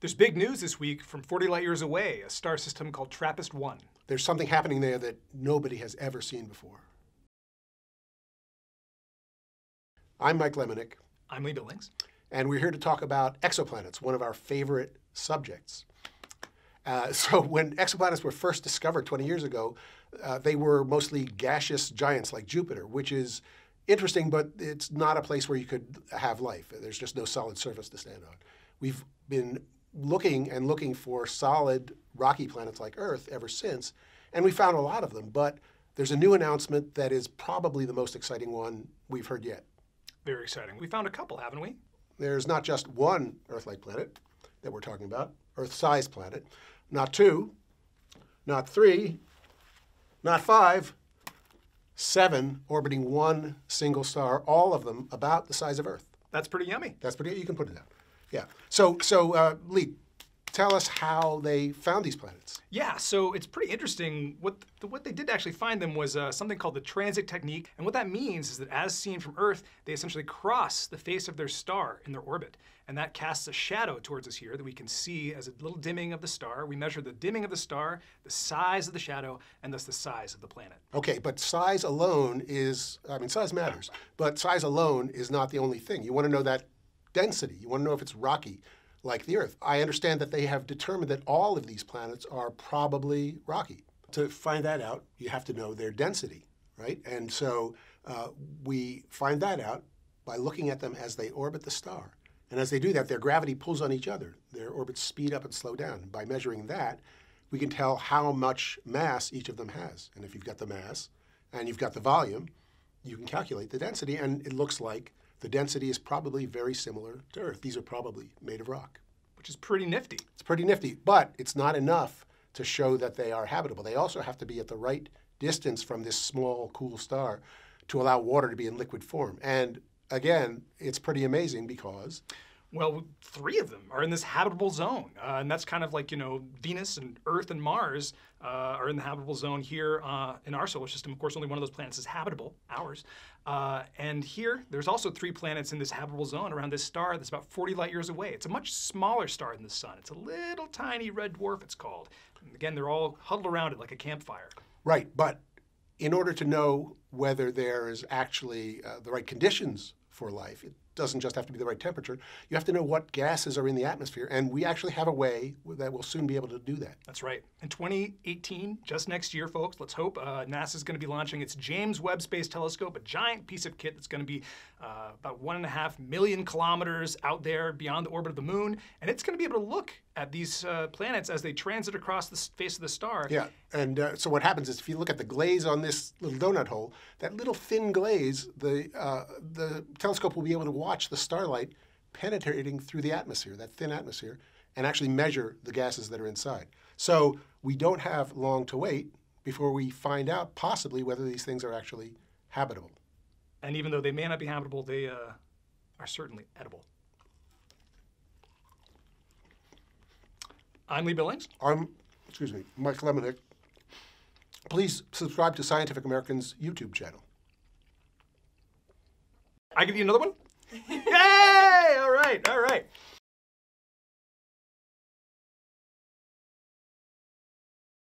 There's big news this week from 40 light years away, a star system called TRAPPIST-1. There's something happening there that nobody has ever seen before. I'm Mike Lemonick. I'm Lee Billings. And we're here to talk about exoplanets, one of our favorite subjects. So when exoplanets were first discovered 20 years ago, they were mostly gaseous giants like Jupiter, which is interesting, but it's not a place where you could have life. There's just no solid surface to stand on. We've been looking for solid rocky planets like Earth ever since, and we found a lot of them, but there's a new announcement that is probably the most exciting one we've heard yet. Very exciting. We found a couple, haven't we? There's not just one Earth-like planet that we're talking about, Earth-sized planet, not two, not three, not five, seven orbiting one single star, all of them about the size of Earth. That's pretty yummy. That's pretty, you can put it down. Yeah. So Lee, tell us how they found these planets. Yeah, so it's pretty interesting. What they did to actually find them was something called the transit technique. And what that means is that as seen from Earth, they essentially cross the face of their star in their orbit. And that casts a shadow towards us here that we can see as a little dimming of the star. We measure the dimming of the star, the size of the shadow, and thus the size of the planet. Okay, but size alone is, I mean, size matters, but size alone is not the only thing. You want to know that density. You want to know if it's rocky, like the Earth. I understand that they have determined that all of these planets are probably rocky. To find that out, you have to know their density, right? And so we find that out by looking at them as they orbit the star. And as they do that, their gravity pulls on each other. Their orbits speed up and slow down. By measuring that, we can tell how much mass each of them has. And if you've got the mass and you've got the volume, you can calculate the density, and it looks like the density is probably very similar to Earth. These are probably made of rock. Which is pretty nifty. It's pretty nifty, but it's not enough to show that they are habitable. They also have to be at the right distance from this small, cool star to allow water to be in liquid form. And again, it's pretty amazing because, well, three of them are in this habitable zone. And that's kind of like, you know, Venus and Earth and Mars are in the habitable zone here in our solar system. Of course, only one of those planets is habitable, ours. And here, there's also three planets in this habitable zone around this star that's about 40 light years away. It's a much smaller star than the sun. It's a little tiny red dwarf, it's called. And again, they're all huddled around it like a campfire. Right, but in order to know whether there is actually the right conditions for life, it doesn't just have to be the right temperature. You have to know what gases are in the atmosphere, and we actually have a way that we'll soon be able to do that. That's right. In 2018, just next year, folks, let's hope, NASA's going to be launching its James Webb Space Telescope, a giant piece of kit that's going to be about 1.5 million kilometers out there beyond the orbit of the moon, and it's going to be able to look at these planets as they transit across the face of the star. Yeah, and so what happens is if you look at the glaze on this little donut hole, that little thin glaze, the telescope will be able to watch the starlight penetrating through the atmosphere, that thin atmosphere, and actually measure the gases that are inside. So we don't have long to wait before we find out possibly whether these things are actually habitable. And even though they may not be habitable, they are certainly edible. I'm Lee Billings. Excuse me, Mike Lemonick. Please subscribe to Scientific American's YouTube channel. I give you another one? Yay! All right, all right.